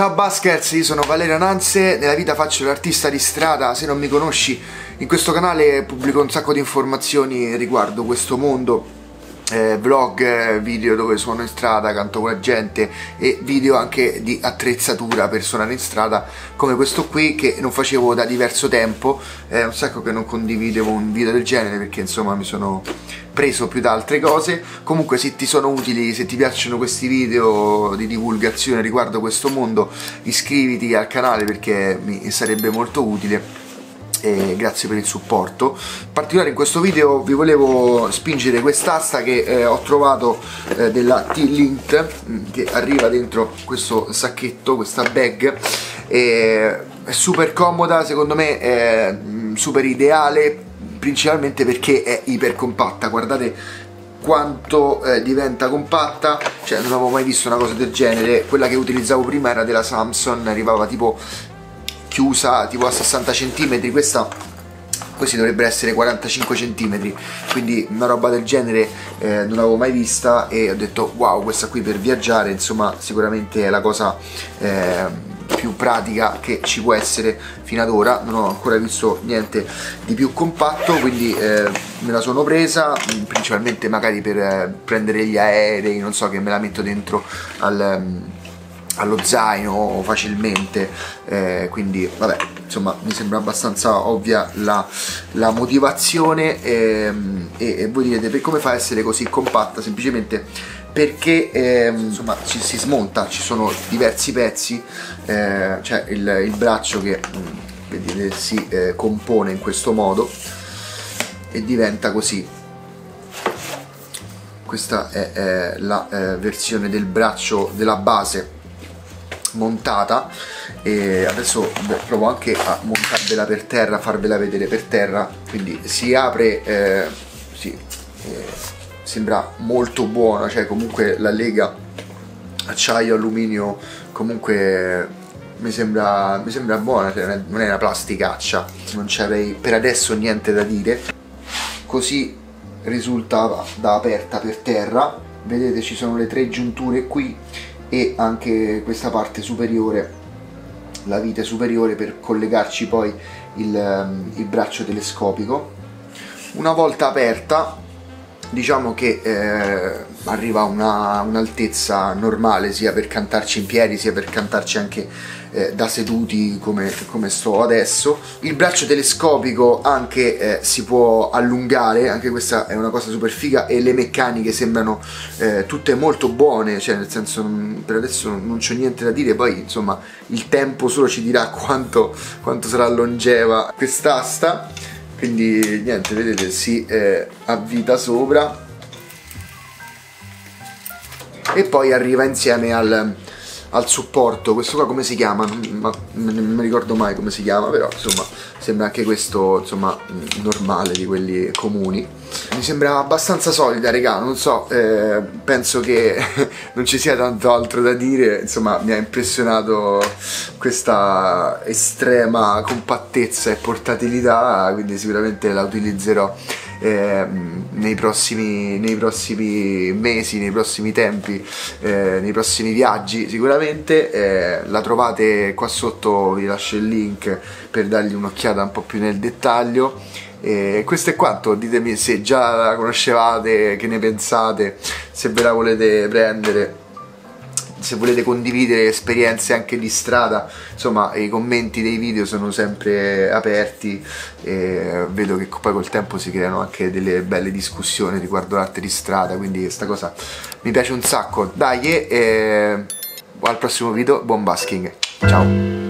Ciao Baskers, io sono Valerio Ananse, nella vita faccio l'artista di strada, se non mi conosci in questo canale pubblico un sacco di informazioni riguardo questo mondo, vlog, video dove suono in strada, canto con la gente e video anche di attrezzatura per suonare in strada come questo qui che non facevo da diverso tempo, un sacco che non condividevo un video del genere perché insomma mi sono preso più da altre cose. Comunque se ti sono utili, se ti piacciono questi video di divulgazione riguardo questo mondo, iscriviti al canale perché mi sarebbe molto utile. E grazie per il supporto. In particolare in questo video vi volevo spingere quest'asta che ho trovato della T-Lint che arriva dentro questo sacchetto, questa bag, è super comoda, secondo me è super ideale principalmente perché è iper compatta. Guardate quanto diventa compatta, cioè non avevo mai visto una cosa del genere. Quella che utilizzavo prima era della Samsung, arrivava tipo chiusa tipo a 60 cm, questi dovrebbero essere 45 cm, quindi una roba del genere non l'avevo mai vista e ho detto wow, questa qui per viaggiare insomma sicuramente è la cosa più pratica che ci può essere fino ad ora. Non ho ancora visto niente di più compatto, quindi me la sono presa principalmente magari per prendere gli aerei, non so, che me la metto dentro allo zaino facilmente, quindi vabbè, insomma mi sembra abbastanza ovvia la motivazione, e voi direte per come fa a essere così compatta. Semplicemente perché insomma si smonta, ci sono diversi pezzi, cioè il braccio che vedete si compone in questo modo e diventa così. Questa è la versione del braccio della base montata, e adesso provo anche a montarvela per terra, farvela vedere per terra. Quindi si apre, sembra molto buona, cioè comunque la lega acciaio alluminio comunque mi sembra buona, cioè non è una plasticaccia. Non c'avrei per adesso niente da dire. Così risultava da aperta per terra. Vedete, ci sono le tre giunture qui e anche questa parte superiore, la vite superiore, per collegarci poi il braccio telescopico. Una volta aperta diciamo che arriva a un'altezza normale sia per cantarci in piedi sia per cantarci anche da seduti come sto adesso. Il braccio telescopico anche si può allungare, anche questa è una cosa super figa, e le meccaniche sembrano tutte molto buone, cioè nel senso per adesso non c'ho niente da dire, poi insomma il tempo solo ci dirà quanto sarà longeva quest'asta. Quindi niente, vedete, si avvita sopra e poi arriva insieme al supporto. Questo qua come si chiama? Non mi ricordo mai come si chiama, però insomma sembra anche questo insomma normale, di quelli comuni. Mi sembra abbastanza solida, regà, non so, penso che non ci sia tanto altro da dire. Insomma mi ha impressionato questa estrema compattezza e portatilità, quindi sicuramente la utilizzerò nei prossimi mesi, nei prossimi tempi, nei prossimi viaggi sicuramente. La trovate qua sotto, vi lascio il link per dargli un'occhiata un po' più nel dettaglio. Questo è quanto, ditemi se già la conoscevate, che ne pensate, se ve la volete prendere, se volete condividere esperienze anche di strada. Insomma i commenti dei video sono sempre aperti e vedo che poi col tempo si creano anche delle belle discussioni riguardo l'arte di strada, quindi questa cosa mi piace un sacco. Dai, al prossimo video, buon busking, ciao!